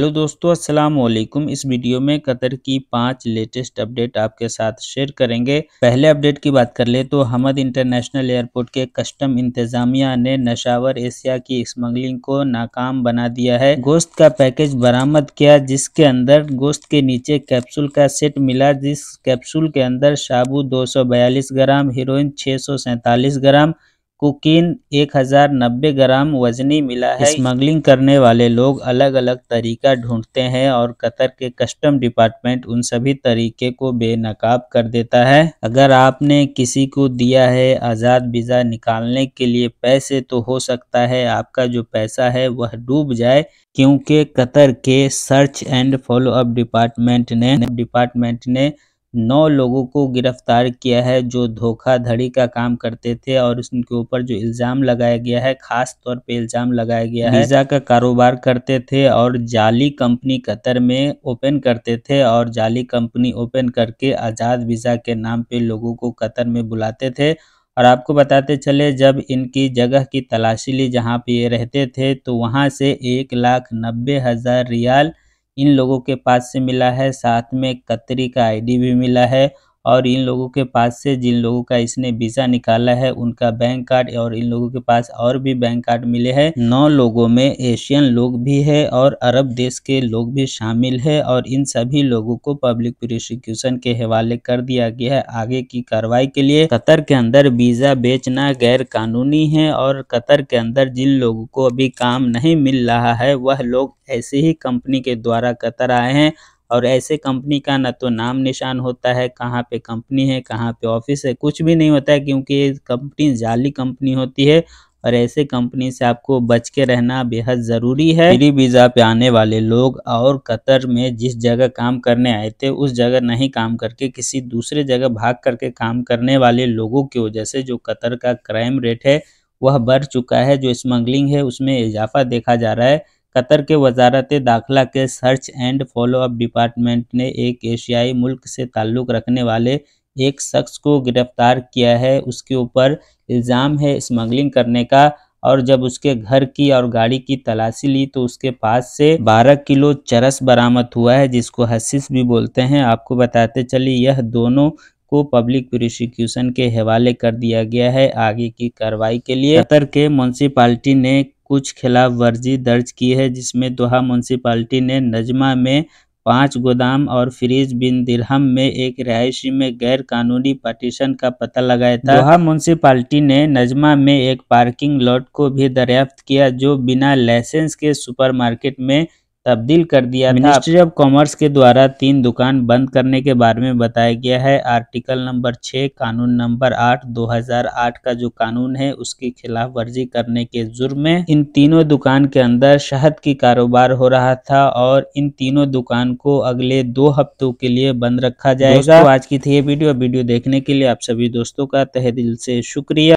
Hello दोस्तों, अस्सलाम वालेकुम। इस वीडियो में कतर की 5 लेटेस्ट अपडेट आपके साथ शेयर करेंगे। पहले अपडेट की बात कर ले तो हमद इंटरनेशनल एयरपोर्ट के कस्टम इंतजामिया ने नशावर एशिया की स्मगलिंग को नाकाम बना दिया है। गोश्त का पैकेज बरामद किया जिसके अंदर गोश्त के नीचे कैप्सूल का सेट मिला, जिस कैप्सूल के अंदर शाबू 242 ग्राम, हीरोइन 647 ग्राम, कोकीन 1090 ग्राम वजनी मिला है। स्मगलिंग करने वाले लोग अलग अलग तरीका ढूंढते हैं और कतर के कस्टम डिपार्टमेंट उन सभी तरीके को बेनकाब कर देता है। अगर आपने किसी को दिया है आज़ाद वीज़ा निकालने के लिए पैसे, तो हो सकता है आपका जो पैसा है वह डूब जाए, क्योंकि कतर के search and follow up department ने 9 लोगों को गिरफ्तार किया है जो धोखाधड़ी का काम करते थे और उनके ऊपर जो इल्ज़ाम लगाया गया है, खास तौर पे इल्ज़ाम लगाया गया है वीज़ा का कारोबार करते थे और जाली कंपनी कतर में ओपन करते थे और जाली कंपनी ओपन करके आज़ाद वीज़ा के नाम पे लोगों को कतर में बुलाते थे। और आपको बताते चले, जब इनकी जगह की तलाशी ली जहाँ पे ये रहते थे, तो वहाँ से 1,90,000 रियाल इन लोगों के पास से मिला है, साथ में कतरी का आईडी भी मिला है और इन लोगों के पास से जिन लोगों का इसने वीज़ा निकाला है उनका बैंक कार्ड और इन लोगों के पास और भी बैंक कार्ड मिले हैं। 9 लोगों में एशियन लोग भी है और अरब देश के लोग भी शामिल है और इन सभी लोगों को पब्लिक प्रोसिक्यूशन के हवाले कर दिया गया है आगे की कार्रवाई के लिए। कतर के अंदर वीज़ा बेचना गैर कानूनी है और कतर के अंदर जिन लोगों को अभी काम नहीं मिल रहा है वह लोग ऐसे ही कंपनी के द्वारा कतर आए हैं और ऐसे कंपनी का ना तो नाम निशान होता है, कहाँ पे कंपनी है, कहाँ पे ऑफिस है, कुछ भी नहीं होता है, क्योंकि ये कंपनी जाली कंपनी होती है और ऐसे कंपनी से आपको बच के रहना बेहद ज़रूरी है। फ्री वीज़ा पे आने वाले लोग और कतर में जिस जगह काम करने आए थे उस जगह नहीं काम करके किसी दूसरे जगह भाग करके काम करने वाले लोगों की वजह से जो कतर का क्राइम रेट है वह बढ़ चुका है, जो स्मगलिंग है उसमें इजाफा देखा जा रहा है। कतर के वजारत दाखिला के search and follow up department ने एक एशियाई मुल्क से ताल्लुक़ रखने वाले एक शख्स को गिरफ्तार किया है। उसके ऊपर इल्ज़ाम है स्मगलिंग करने का और जब उसके घर की और गाड़ी की तलाशी ली तो उसके पास से 12 किलो चरस बरामद हुआ है, जिसको हसीस भी बोलते हैं। आपको बताते चलिए, यह दोनों को पब्लिक प्रोसिक्यूशन के हवाले कर दिया गया है आगे की कार्रवाई के लिए। कतर के म्यूनसिपाल्टी ने कुछ खिलाफ वर्जी दर्ज की है, जिसमें दोहा म्यूनसिपाल्टी ने नजमा में 5 गोदाम और फ्रीज बिन दिरहम में एक रिहायशी में गैर कानूनी पार्टीशन का पता लगाया था। दोहा म्यूनसिपाल्टी ने नजमा में एक पार्किंग लॉट को भी दरियाफ्त किया जो बिना लाइसेंस के सुपरमार्केट में तब्दील कर दिया था। मिनिस्ट्री ऑफ कॉमर्स के द्वारा 3 दुकान बंद करने के बारे में बताया गया है। आर्टिकल नंबर 6 कानून नंबर 8 2008 का जो कानून है उसकी खिलाफ वर्जी करने के जुर्म में इन तीनों दुकान के अंदर शहद की कारोबार हो रहा था और इन तीनों दुकान को अगले 2 हफ्तों के लिए बंद रखा जाएगा। आज की थी ये वीडियो देखने के लिए आप सभी दोस्तों का तहे दिल से शुक्रिया।